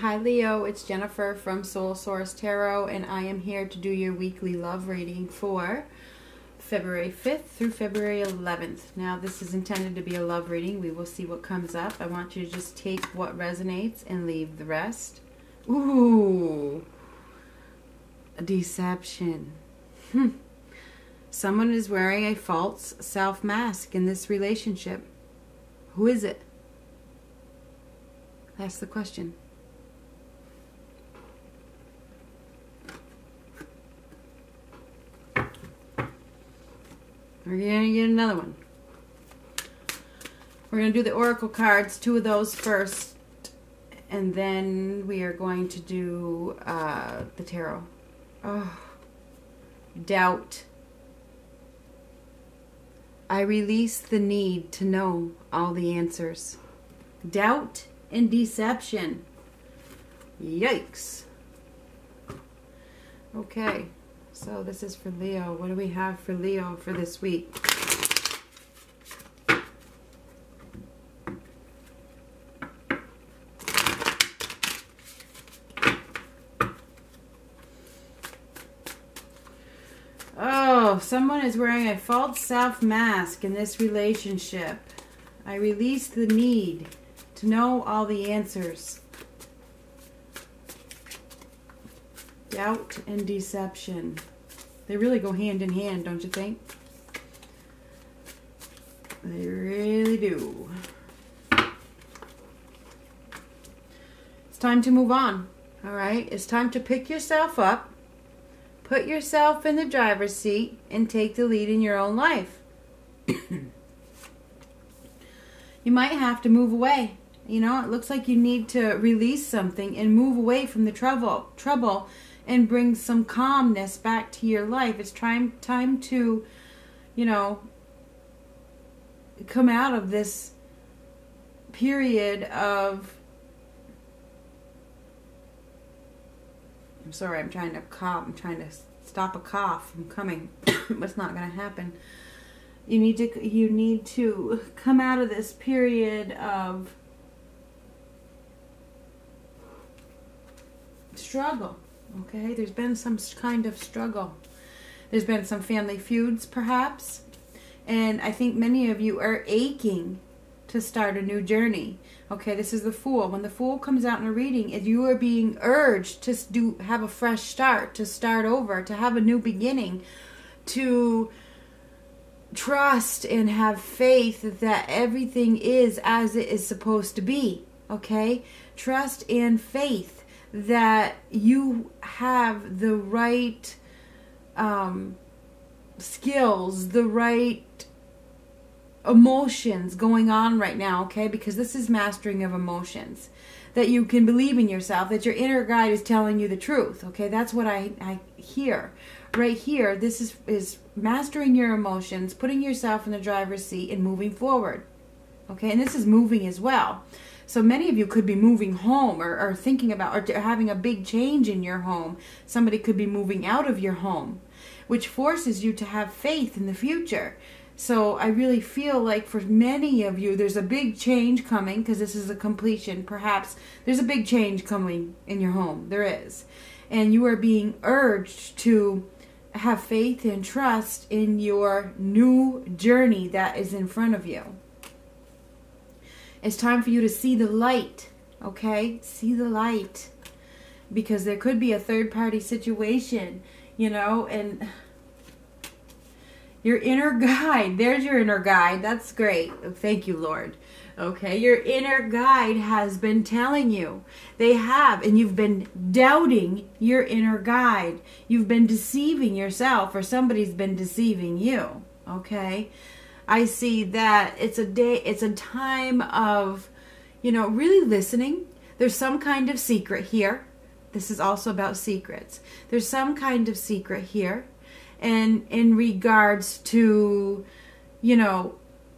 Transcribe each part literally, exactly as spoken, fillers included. Hi Leo, it's Jennifer from Soul Source Tarot, and I am here to do your weekly love reading for February fifth through February eleventh. Now this is intended to be a love reading. We will see what comes up. I want you to just take what resonates and leave the rest. Ooh, a deception. Hmm. Someone is wearing a false self mask in this relationship. Who is it? That's the question. We're going to get another one. We're going to do the oracle cards, two of those first, and then we are going to do uh, the tarot. Oh, doubt. I release the need to know all the answers. Doubt and deception. Yikes. Okay. So this is for Leo. What do we have for Leo for this week? Oh, someone is wearing a false self mask in this relationship. I release the need to know all the answers. Doubt and deception. They really go hand in hand, don't you think? They really do. It's time to move on, all right? It's time to pick yourself up, put yourself in the driver's seat, and take the lead in your own life. You might have to move away. You know, it looks like you need to release something and move away from the trouble, trouble, and bring some calmness back to your life. It's time, time to, you know, come out of this period of. I'm sorry, I'm trying to cough. I'm trying to stop a cough from coming. That's not going to happen. You need to. You need to come out of this period of struggle. Okay, there's been some kind of struggle. There's been some family feuds perhaps, and I think many of you are aching to start a new journey. Okay, this is the Fool. When the Fool comes out in a reading, if you are being urged to do have a fresh start, to start over, to have a new beginning, to trust and have faith that everything is as it is supposed to be. Okay, trust and faith that you have the right um, skills, the right emotions going on right now, okay? Because this is mastering of emotions. That you can believe in yourself, that your inner guide is telling you the truth, okay? That's what I, I hear. Right here, this is, is mastering your emotions, putting yourself in the driver's seat and moving forward, okay? And this is moving as well. So many of you could be moving home or, or thinking about or having a big change in your home. Somebody could be moving out of your home, which forces you to have faith in the future. So I really feel like for many of you, there's a big change coming because this is a completion. Perhaps there's a big change coming in your home. There is. And you are being urged to have faith and trust in your new journey that is in front of you. It's time for you to see the light, okay? See the light, because there could be a third-party situation, you know, and your inner guide, there's your inner guide. That's great. Thank you, Lord. Okay, your inner guide has been telling you. They have, and you've been doubting your inner guide. You've been deceiving yourself, or somebody's been deceiving you, okay? I see that it's a day, it's a time of, you know, really listening. There's some kind of secret here. This is also about secrets. There's some kind of secret here. And in regards to, you know,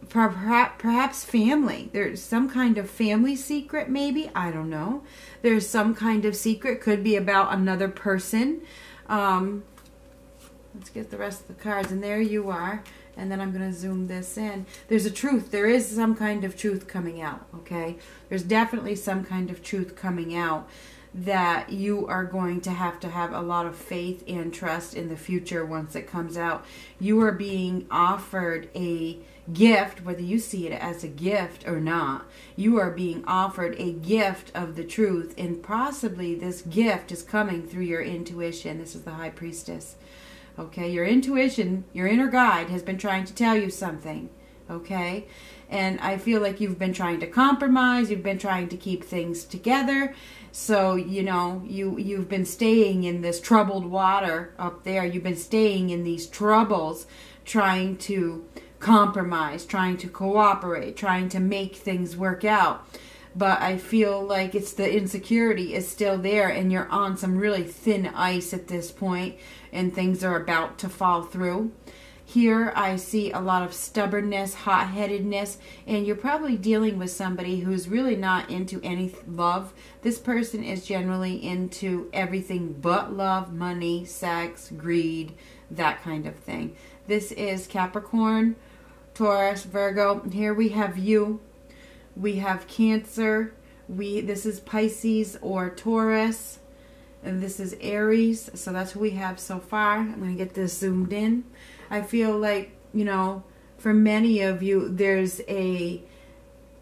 perhaps family. There's some kind of family secret maybe. I don't know. There's some kind of secret. Could be about another person. Um, let's get the rest of the cards. And there you are. and then I'm going to zoom this in. There's a truth. There is some kind of truth coming out, okay? There's definitely some kind of truth coming out that you are going to have to have a lot of faith and trust in the future once it comes out. You are being offered a gift, whether you see it as a gift or not. You are being offered a gift of the truth, and possibly this gift is coming through your intuition. This is the High Priestess. Okay, your intuition, your inner guide has been trying to tell you something. Okay, and I feel like you've been trying to compromise, you've been trying to keep things together, so you know you you've been staying in this troubled water up there. You've been staying in these troubles, trying to compromise, trying to cooperate, trying to make things work out. But I feel like it's the insecurity is still there, and you're on some really thin ice at this point, and things are about to fall through. Here I see a lot of stubbornness, hot-headedness, and you're probably dealing with somebody who's really not into any love. This person is generally into everything but love, money, sex, greed, that kind of thing. This is Capricorn, Taurus, Virgo. Here we have you. We have Cancer. We this is Pisces or Taurus. And this is Aries. So that's who we have so far. I'm going to get this zoomed in. I feel like, you know, for many of you, there's a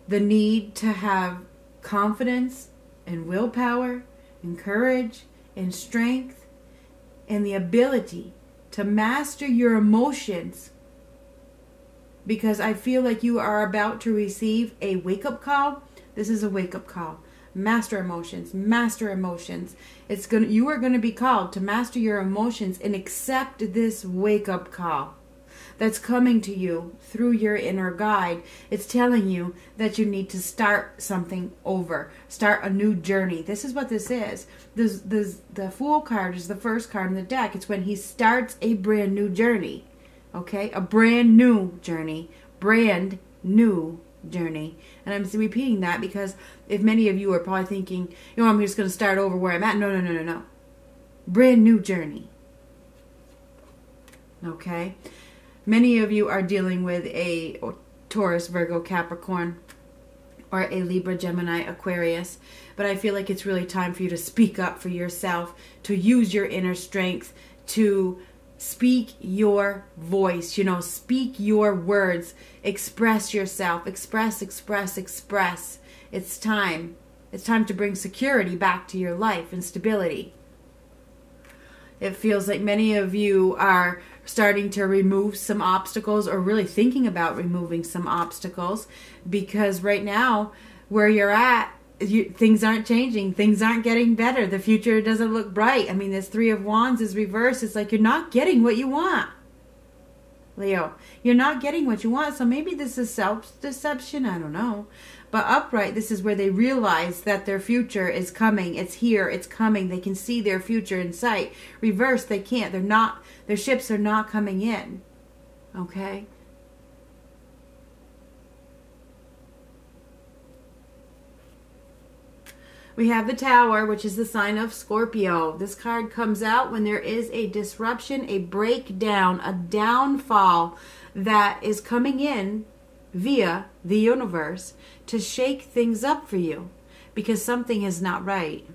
the need to have confidence and willpower and courage and strength and the ability to master your emotions, because I feel like you are about to receive a wake-up call. This is a wake-up call. Master emotions, master emotions. It's gonna, you are going to be called to master your emotions and accept this wake-up call that's coming to you through your inner guide. It's telling you that you need to start something over, start a new journey. This is what this is. This, this, the Fool card is the first card in the deck. It's when he starts a brand new journey, okay? A brand new journey, brand new journey. And I'm repeating that because if many of you are probably thinking, you know, I'm just going to start over where I'm at. No, no, no, no, no. Brand new journey, okay? Many of you are dealing with a Taurus, Virgo, Capricorn, or a Libra, Gemini, Aquarius. But I feel like it's really time for you to speak up for yourself, to use your inner strength, to speak your voice, you know, speak your words, express yourself, express, express, express. It's time. It's time to bring security back to your life and stability. It feels like many of you are starting to remove some obstacles, or really thinking about removing some obstacles, because right now where you're at, you, things aren't changing. Things aren't getting better. The future doesn't look bright. I mean, this Three of Wands is reversed. It's like you're not getting what you want, Leo. You're not getting what you want. So maybe this is self-deception. I don't know. But upright, this is where they realize that their future is coming. It's here. It's coming. They can see their future in sight. Reverse, they can't. They're not. Their ships are not coming in. Okay? We have the Tower, which is the sign of Scorpio. This card comes out when there is a disruption, a breakdown, a downfall that is coming in via the universe to shake things up for you, because something is not right.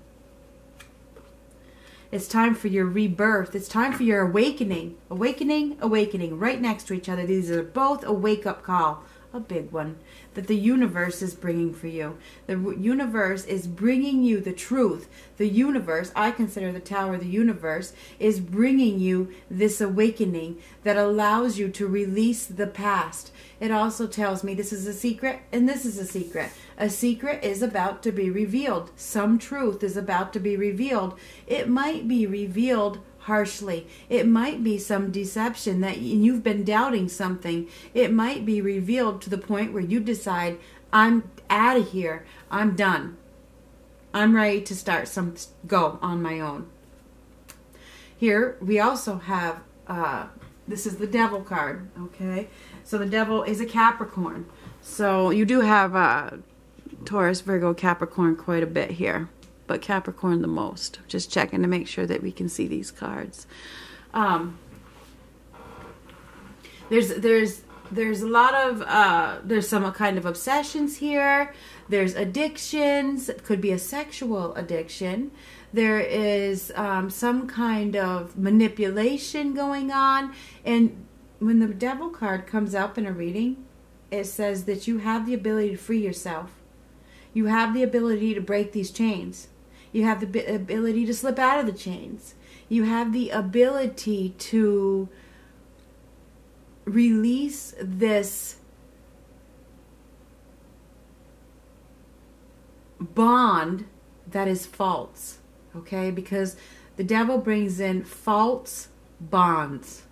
It's time for your rebirth. It's time for your awakening. Awakening, awakening, right next to each other. These are both a wake-up call. A big one that the universe is bringing for you. The universe is bringing you the truth. The universe, I consider the Tower the universe, is bringing you this awakening that allows you to release the past. It also tells me this is a secret, and this is a secret. A secret is about to be revealed. Some truth is about to be revealed. It might be revealed harshly. It might be some deception that you've been doubting something. It might be revealed to the point where you decide, I'm out of here. I'm done. I'm ready to start some go on my own. Here we also have, uh, this is the Devil card. Okay. So the Devil is a Capricorn. So you do have uh, Taurus, Virgo, Capricorn quite a bit here, but Capricorn the most. Just checking to make sure that we can see these cards. Um, There's there's there's a lot of uh, there's some kind of obsessions here. There's addictions. It could be a sexual addiction. There is um, some kind of manipulation going on. And when the Devil card comes up in a reading, it says that you have the ability to free yourself. You have the ability to break these chains. You have the ability to slip out of the chains. You have the ability to release this bond that is false. Okay, because the Devil brings in false bonds.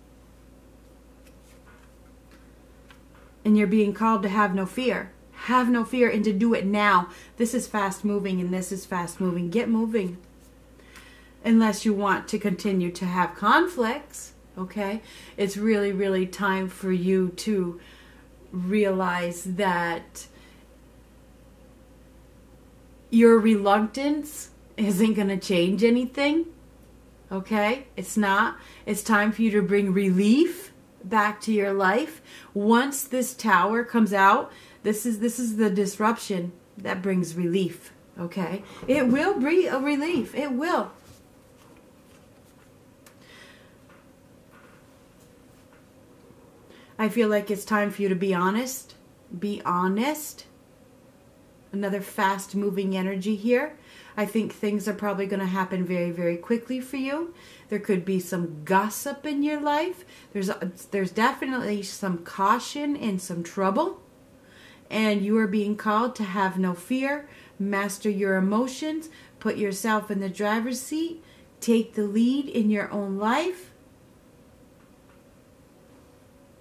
And you're being called to have no fear. Have no fear and to do it now. This is fast moving and this is fast moving. Get moving. Unless you want to continue to have conflicts, okay? It's really, really time for you to realize that your reluctance isn't going to change anything, okay? It's not. It's time for you to bring relief back to your life. Once this tower comes out, this is this is the disruption that brings relief, okay? It will bring a relief. It will. I feel like it's time for you to be honest. Be honest. Another fast-moving energy here. I think things are probably going to happen very, very quickly for you. There could be some gossip in your life. There's there's definitely some caution and some trouble. And you are being called to have no fear. Master your emotions. Put yourself in the driver's seat. Take the lead in your own life.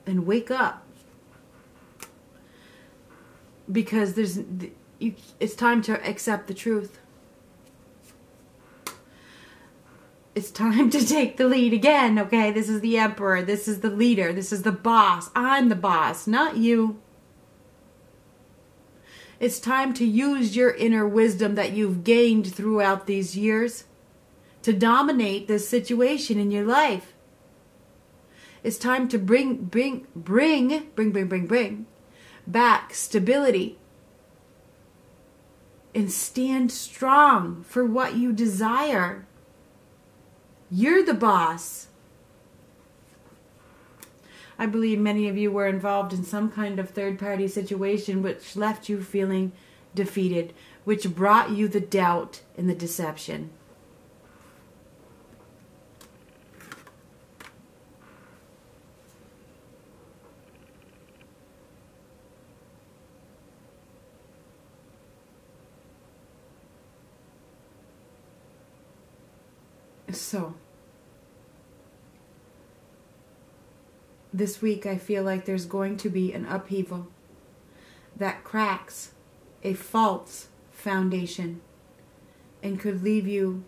And wake up. Because there's... You, it's time to accept the truth. It's time to take the lead again, okay? This is the Emperor. This is the leader. This is the boss. I'm the boss, not you. It's time to use your inner wisdom that you've gained throughout these years to dominate this situation in your life. It's time to bring, bring, bring, bring, bring, bring, bring back stability. And stand strong for what you desire. You're the boss. I believe many of you were involved in some kind of third-party situation which left you feeling defeated, which brought you the doubt and the deception. So, this week I feel like there's going to be an upheaval that cracks a false foundation and could leave you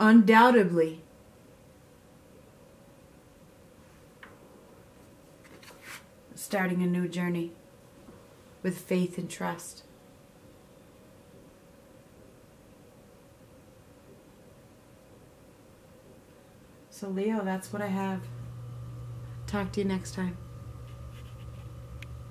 undoubtedly starting a new journey with faith and trust. So Leo, that's what I have. Talk to you next time.